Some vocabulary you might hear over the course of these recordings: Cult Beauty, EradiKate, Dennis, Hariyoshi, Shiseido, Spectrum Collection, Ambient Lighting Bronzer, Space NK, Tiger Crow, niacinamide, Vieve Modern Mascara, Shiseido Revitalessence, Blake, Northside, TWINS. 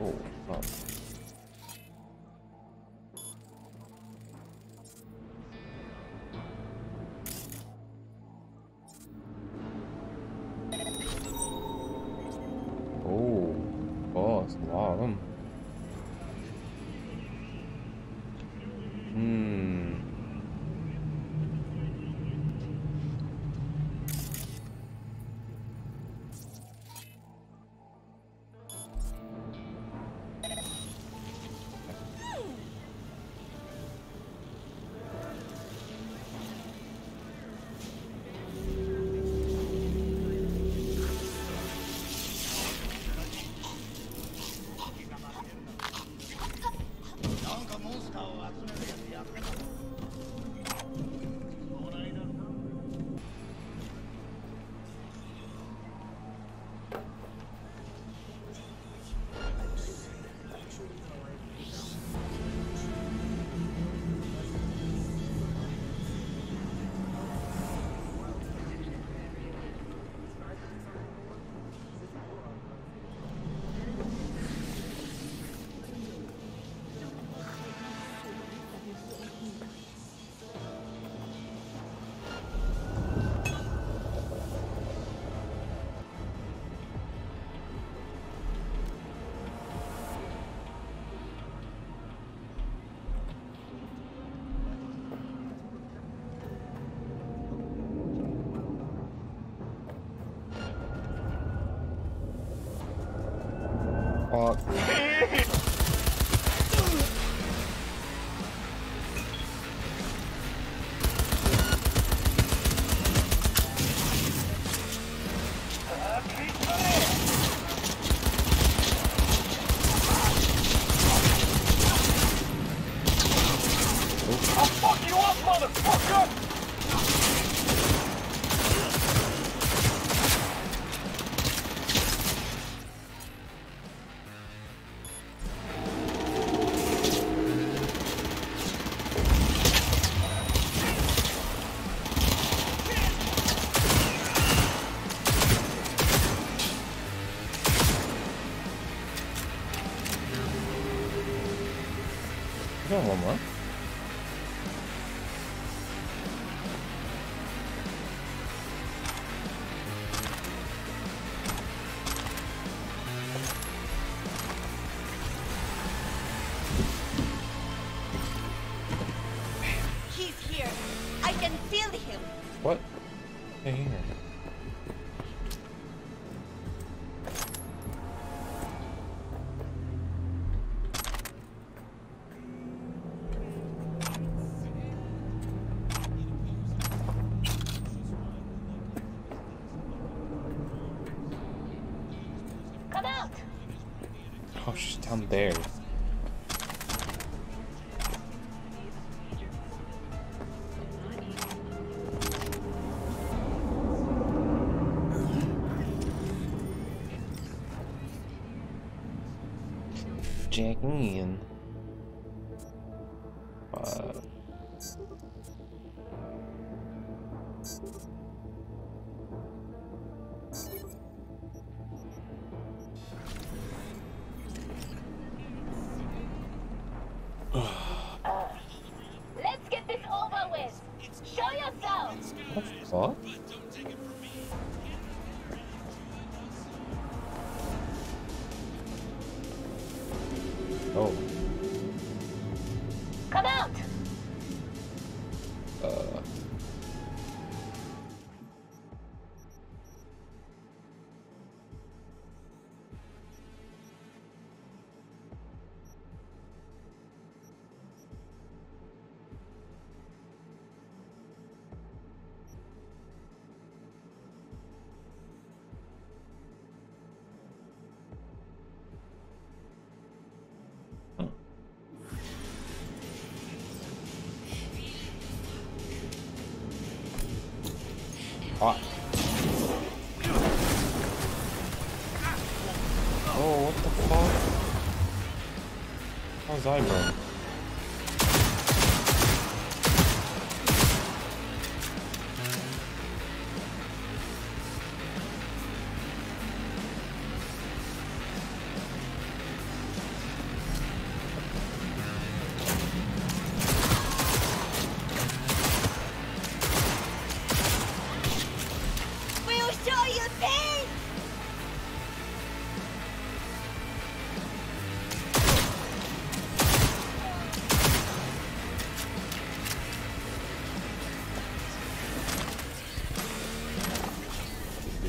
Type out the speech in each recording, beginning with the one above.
Oh, fuck. Oh, boss, a lot of them. Fuck. I'll fuck you up, motherfucker! One more. He's here. I can feel him. What? Hey, here. Oh, she's down there. Jacking in. Let's get this over with. Show yourself. What the fuck? Oh. Come out. Oh, what the fuck? How's I, bro?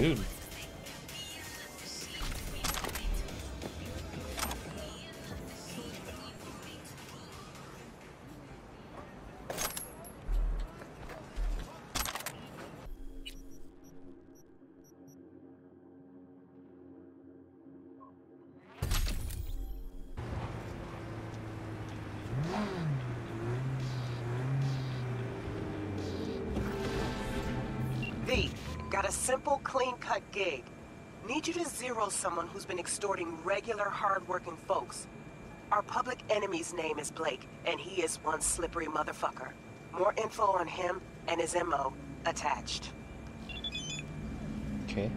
dude. Simple, clean-cut gig. Need you to zero someone who's been extorting regular, hard-working folks. Our public enemy's name is Blake, and he is one slippery motherfucker. More info on him and his MO attached. Okay.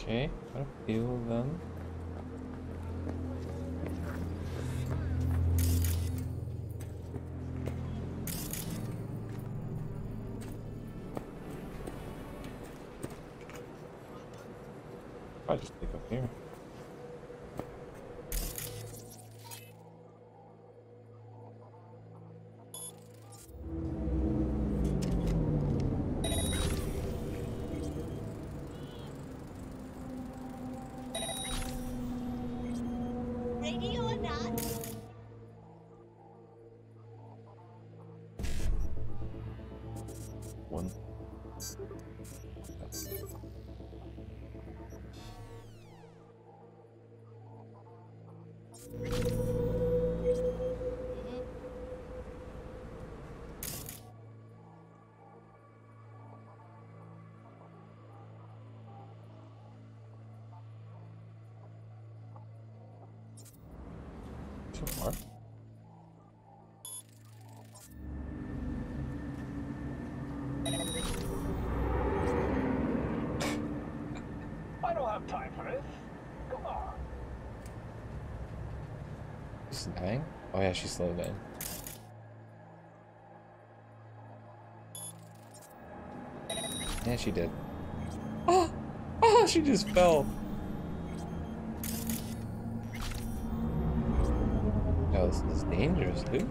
Okay, gotta fuel them. I'll just pick up here. So far. I don't have time for this. Come on. She's dying? Oh yeah, she's slowly dying. Yeah, she did. Oh, oh, she just fell. This is dangerous, dude.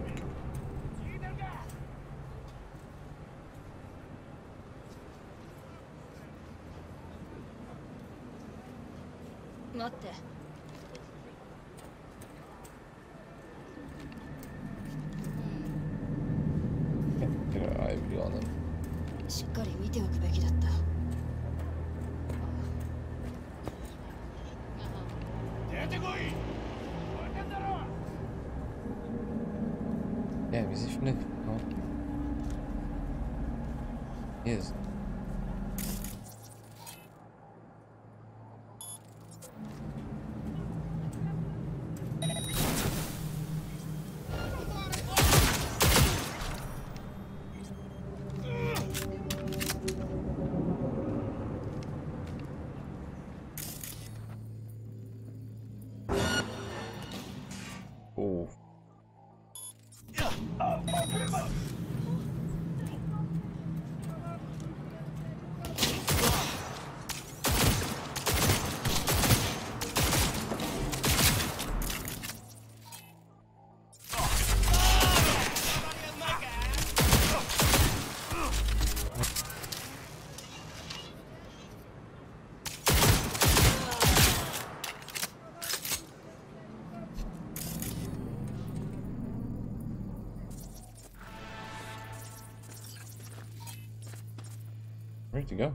To go.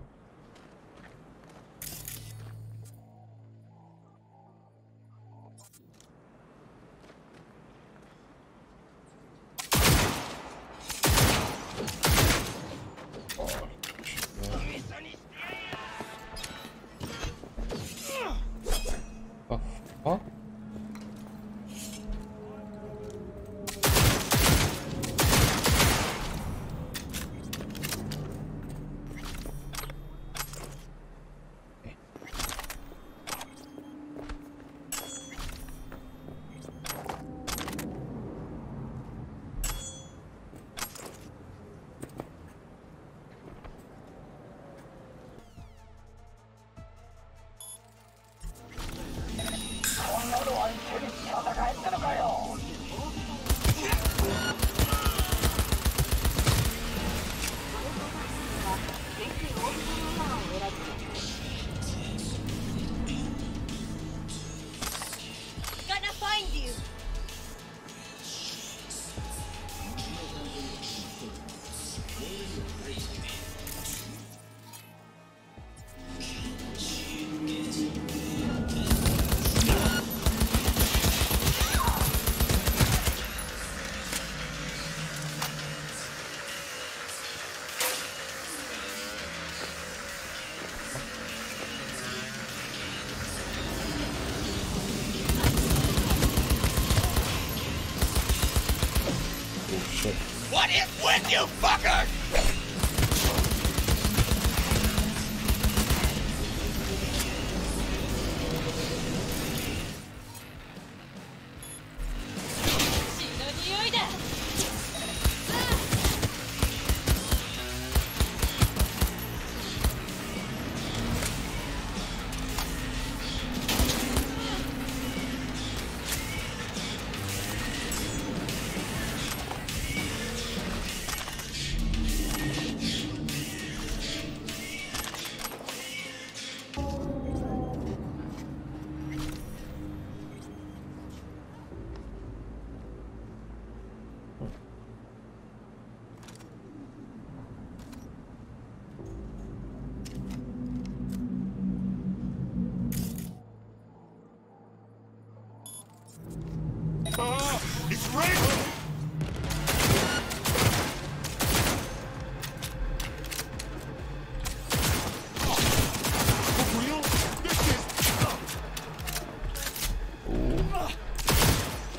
is with you fuckers?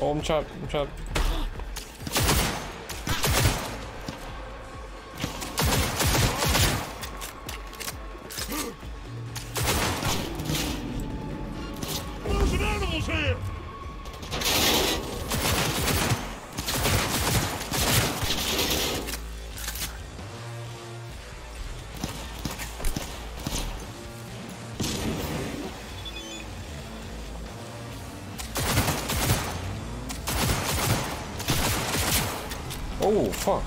I'm trapped. There's an animals here! Oh, fuck.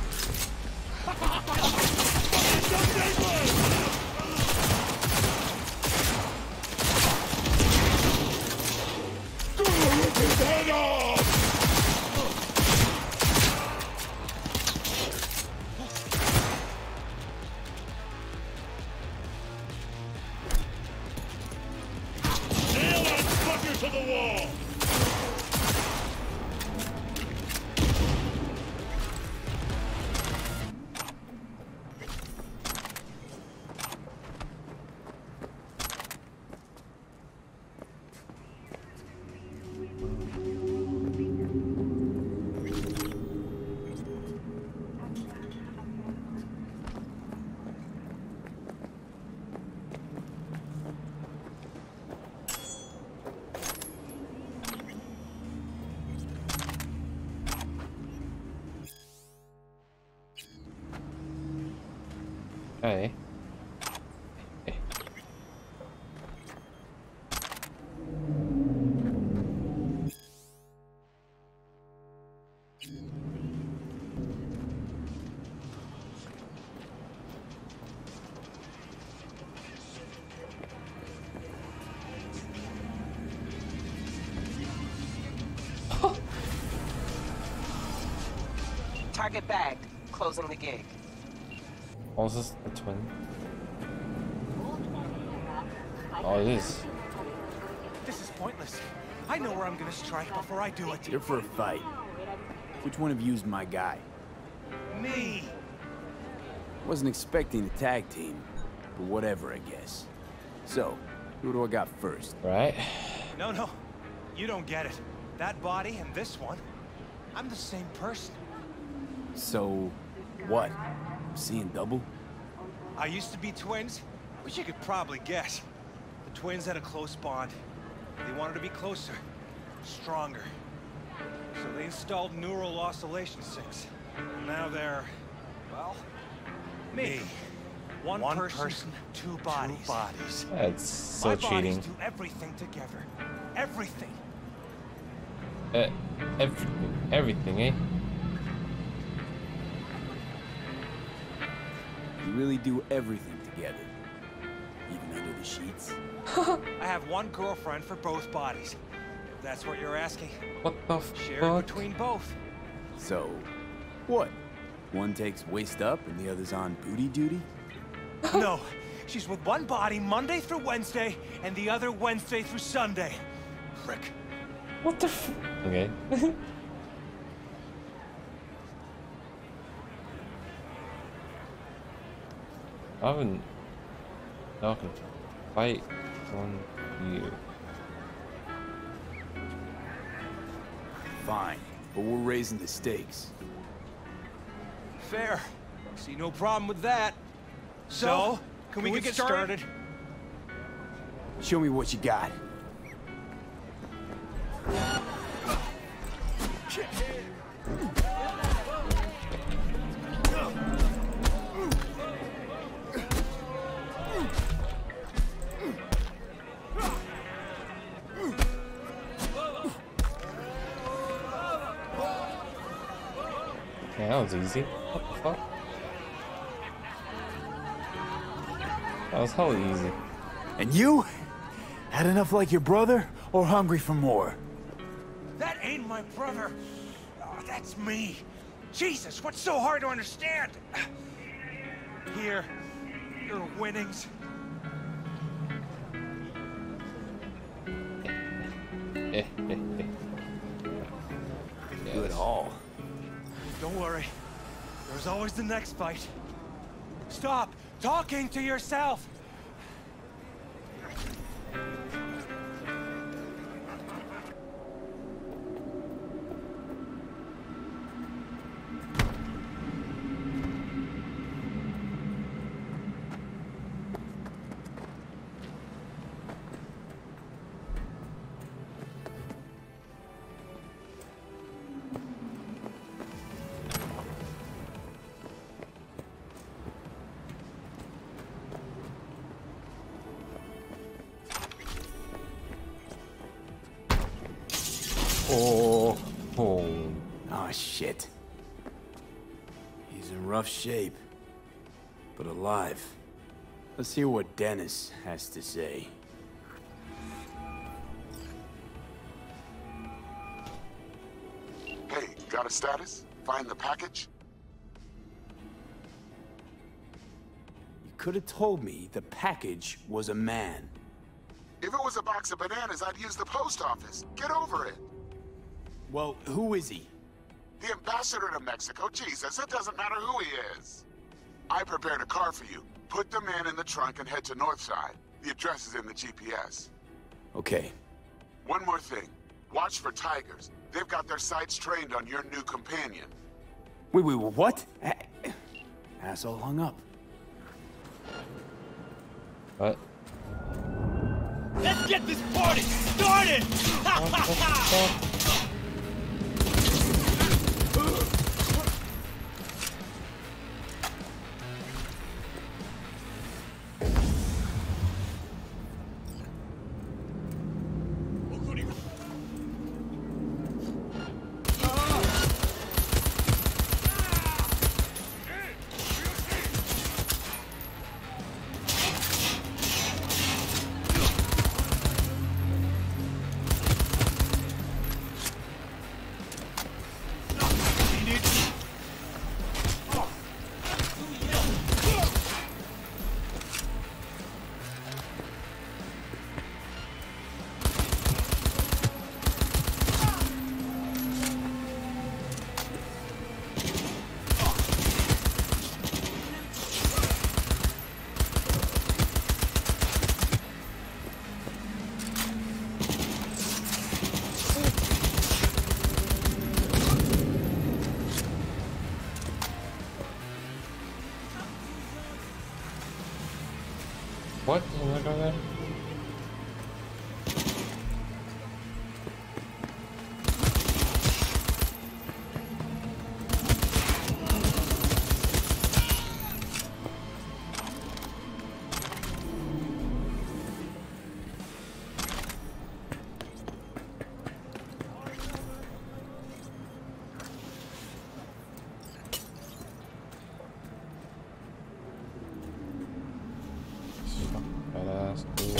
Nail that fucker to the wall! Hey. Hey. Target bagged. Closing the gig. Oh, is this a twin? Oh, it is. This is pointless. I know where I'm gonna strike before I do it. Here for a fight. Which one of you's my guy? Me! Wasn't expecting a tag team, but whatever, I guess. So, who do I got first? Right? No. You don't get it. That body and this one, I'm the same person. So, what? Seeing double? I used to be twins, which you could probably guess. The twins had a close bond. They wanted to be closer, stronger. So they installed neural oscillation 6. And now they're, well, me. One person, two bodies. That's so cheating. Bodies do everything together. Everything. Everything, eh? Really do everything together, even under the sheets. I have one girlfriend for both bodies, if that's what you're asking. What the fuck? Shared between both. So, what? One takes waist up and the other's on booty duty? No, she's with one body Monday through Wednesday and the other Wednesday through Sunday. Frick. What the f... Okay. I haven't. Now I can fight on you. Fine, but we're raising the stakes. fair. See no problem with that. So, can we get started? Show me what you got. Yeah, that was easy. What the fuck? That was hella easy. And you? Had enough like your brother, or hungry for more? That ain't my brother. Oh, that's me. Jesus, what's so hard to understand? Here, your winnings. Yes. Good haul. Don't worry. There's always the next fight. Stop talking to yourself. Shit. He's in rough shape, but alive. Let's hear what Dennis has to say. Hey, got a status? Find the package? You could have told me the package was a man. If it was a box of bananas, I'd use the post office. Get over it. Well, who is he? The ambassador to Mexico. Jesus, it doesn't matter who he is. I prepared a car for you. Put the man in the trunk and head to Northside. The address is in the GPS. Okay. One more thing. Watch for tigers. They've got their sights trained on your new companion. Wait, what? Asshole hung up. What? Let's get this party started! Ha ha ha! What? Is that going there? That's cool.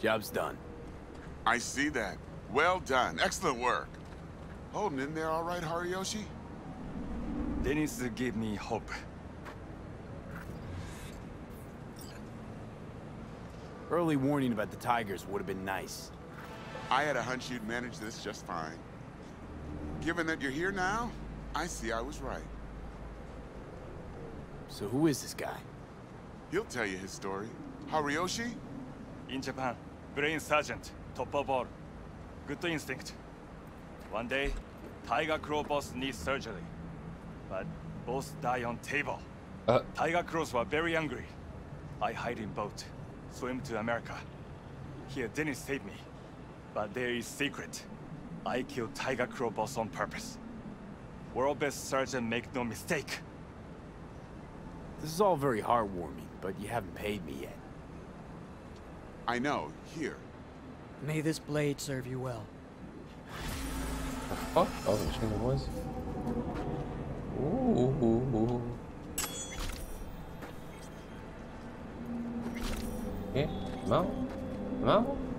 Job's done. I see that. Well done. Excellent work. Holding in there all right, Hariyoshi? Dennis gave me hope. Early warning about the Tigers would have been nice. I had a hunch you'd manage this just fine. Given that you're here now, I see I was right. So who is this guy? He'll tell you his story. Hariyoshi? In Japan, brain sergeant, top of all. Good instinct. One day, Tiger Crow boss needs surgery. But both die on table. Tiger Crows were very angry. I hide in boat. Swim to America. Here, Dennis saved me. But there is secret. I killed Tiger Crow boss on purpose. World best surgeon, make no mistake. This is all very heartwarming, but you haven't paid me yet. I know. Here. May this blade serve you well. The fuck? Oh, the machine was. Ooh. Okay. Come out. Come out.